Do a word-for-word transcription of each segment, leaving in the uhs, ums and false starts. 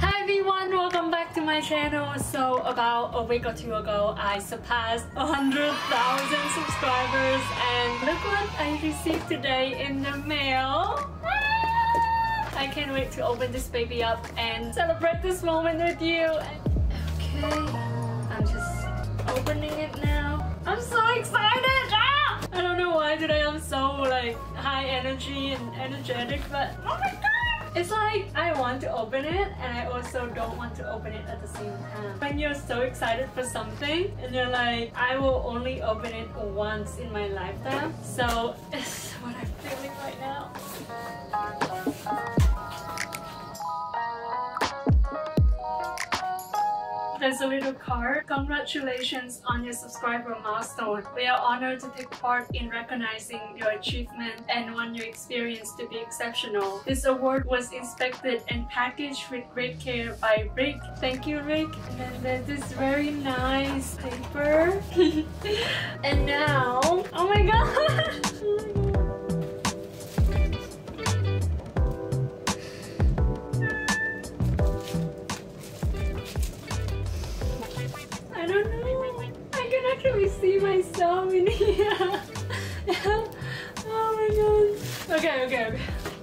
Hi everyone, welcome back to my channel. So about a week or two ago, I surpassed one hundred thousand subscribers and look what I received today in the mail. Ah! I can't wait to open this baby up and celebrate this moment with you. Okay, I'm just opening it now. I'm so excited! Ah! I don't know why today I'm so like high energy and energetic, but oh my god! It's like I want to open it and I also don't want to open it at the same time. When you're so excited for something and you're like, I will only open it once in my lifetime. So it's what I'm feeling right now. There's a little card. Congratulations on your subscriber milestone. We are honored to take part in recognizing your achievement and want your experience to be exceptional. This award was inspected and packaged with great care by Rick. Thank you, Rick. And then there's this very nice paper. And now, oh my god! See myself in here. Oh my god. Okay, okay, okay.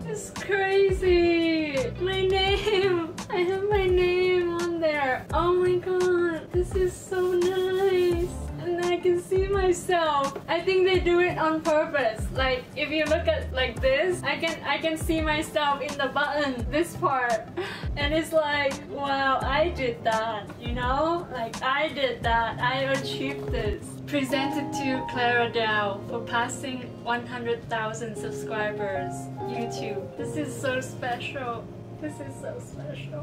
It's crazy. My name. I have my name on there. Oh my god. This is so nice. And I can see myself. I think they do it on purpose. Like if you look at like this, I can I can see myself in the button, this part. And it's like, wow, I did that, you know? Like, I did that, I achieved this. Presented to Clara Dao for passing one hundred thousand subscribers, YouTube. This is so special. This is so special.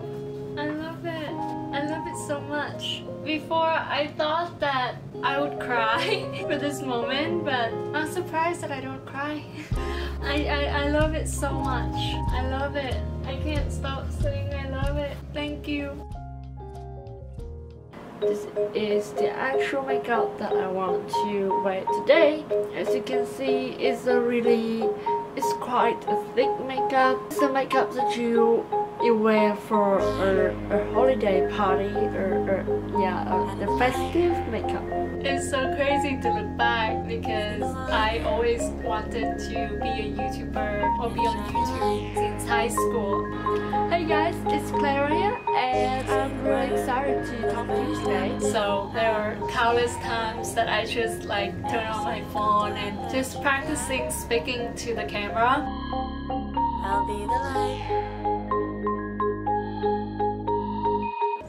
I love it. I love it so much. Before, I thought that I would cry for this moment, but I'm surprised that I don't cry. I, I, I love it so much. I love it. I can't stop saying I love it. Thank you. This is the actual makeup that I want to wear today. As you can see, it's a really, it's quite a thick makeup. It's a makeup that you you wear for a, a holiday party or, or yeah, a, a festive makeup. It's so crazy to look back because I always wanted to be a YouTuber or be on YouTube since high school. Hey guys, it's Clara here and I'm really excited to talk to you today. So there are countless times that I just like turn on my phone and just practicing speaking to the camera. I'll be the light.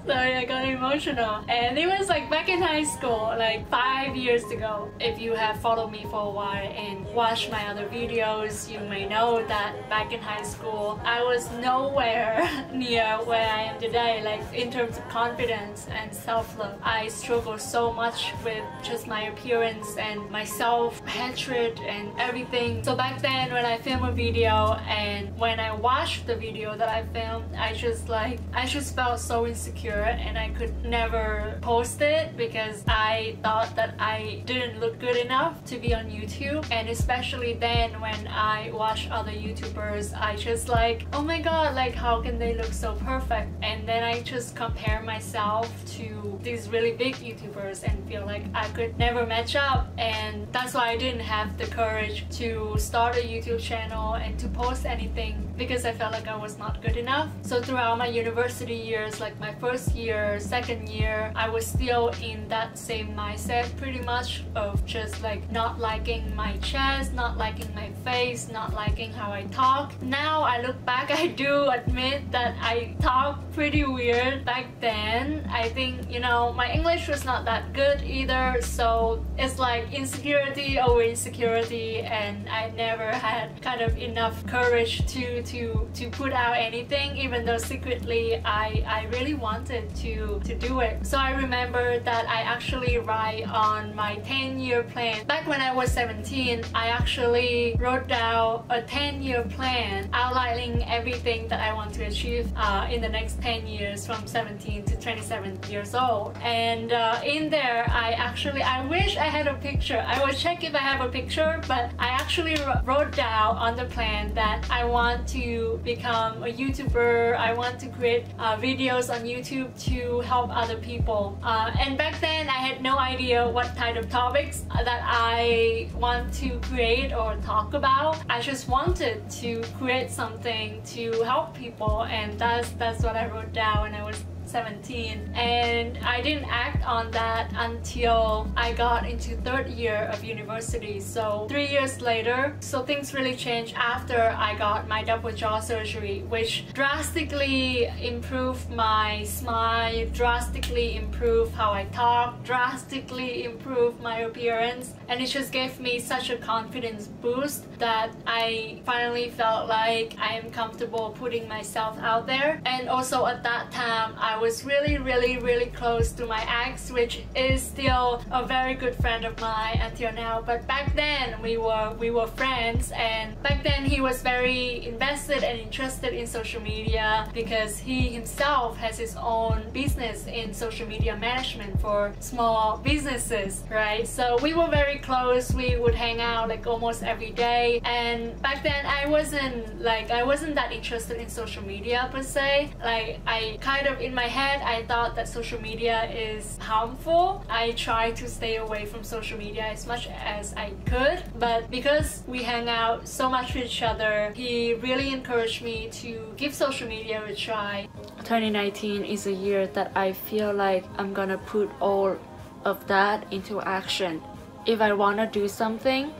Sorry, I got emotional. And it was like back in high school, like five years ago. If you have followed me for a while and watched my other videos, you may know that back in high school, I was nowhere near where I am today, like in terms of confidence and self-love. I struggled so much with just my appearance and my self-hatred and everything. So back then when I filmed a video and when I watched the video that I filmed, I just like, I just felt so insecure. And I could never post it because I thought that I didn't look good enough to be on YouTube. And especially then when I watch other YouTubers, I just like, oh my god, like how can they look so perfect? And then I just compare myself to these really big YouTubers and feel like I could never match up. And that's why I didn't have the courage to start a YouTube channel and to post anything because I felt like I was not good enough. So throughout my university years, like my first year, second year, I was still in that same mindset pretty much of just like not liking my chest, not liking my face, not liking how I talk. Now I look back, I do admit that I talk pretty weird back then. I think, you know, my English was not that good either, so it's like insecurity over insecurity and I never had kind of enough courage to to, to put out anything, even though secretly I, I really wanted to to, to do it. So I remember that I actually write on my ten year plan. Back when I was seventeen, I actually wrote down a ten year plan outlining everything that I want to achieve uh, in the next ten years from seventeen to twenty-seven years old. And uh, in there, I actually, I wish I had a picture. I will check if I have a picture, but I actually wrote down on the plan that I want to become a YouTuber. I want to create uh, videos on YouTube to help other people. Uh, and back then, I had no idea what kind of topics that I want to create or talk about. I just wanted to create something to help people, and that's, that's what I wrote down when I was seventeen. And I didn't act on that until I got into third year of university, so three years later. So things really changed after I got my double jaw surgery, which drastically improved my smile, drastically improved how I talk, drastically improved my appearance, and it just gave me such a confidence boost that I finally felt like I am comfortable putting myself out there. And also at that time, I was really really really close to my ex, which is still a very good friend of mine until now, but back then we were we were friends. And back then he was very invested and interested in social media because he himself has his own business in social media management for small businesses, right? So we were very close. We would hang out like almost every day. And back then I wasn't like I wasn't that interested in social media per se. Like I kind of in my head, I thought that social media is harmful. I tried to stay away from social media as much as I could, but because we hang out so much with each other, he really encouraged me to give social media a try. twenty nineteen is a year that I feel like I'm gonna put all of that into action. If I wanna do something,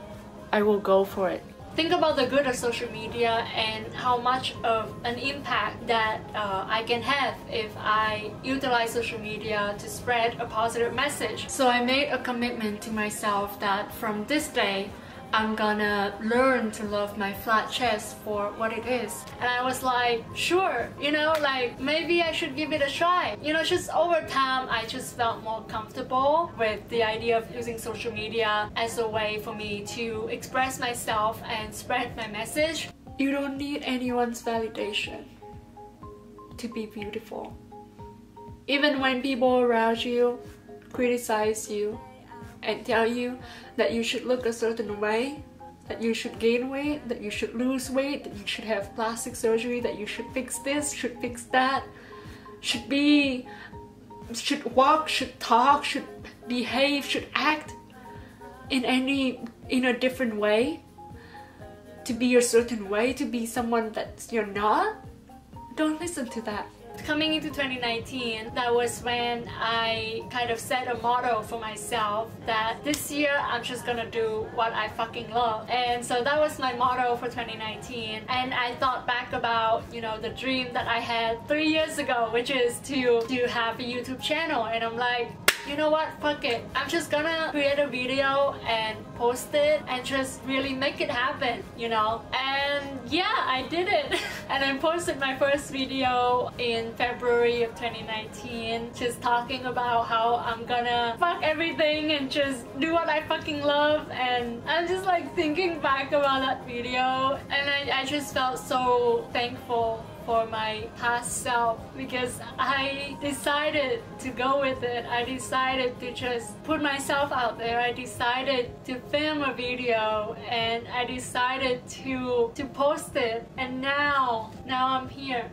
I will go for it. Think about the good of social media and how much of an impact that uh, I can have if I utilize social media to spread a positive message. So I made a commitment to myself that from this day, I'm gonna learn to love my flat chest for what it is. And I was like, sure, you know, like maybe I should give it a try. You know, just over time, I just felt more comfortable with the idea of using social media as a way for me to express myself and spread my message. You don't need anyone's validation to be beautiful. Even when people around you criticize you, and tell you that you should look a certain way, that you should gain weight, that you should lose weight, that you should have plastic surgery, that you should fix this, should fix that, should be, should walk, should talk, should behave, should act in any, in a different way, to be a certain way, to be someone that you're not. Don't listen to that. Coming into twenty nineteen, that was when I kind of set a motto for myself that this year I'm just gonna do what I fucking love. And so that was my motto for twenty nineteen. And I thought back about, you know, the dream that I had three years ago, which is to, to have a YouTube channel. And I'm like, you know what, fuck it. I'm just gonna create a video and post it and just really make it happen, you know? And yeah, I did it. And I posted my first video in February of twenty nineteen, just talking about how I'm gonna fuck everything and just do what I fucking love. And I'm just like thinking back about that video, and I, I just felt so thankful for my past self because I decided to go with it. I decided to just put myself out there. I decided to film a video and I decided to to post it, and now now I'm here.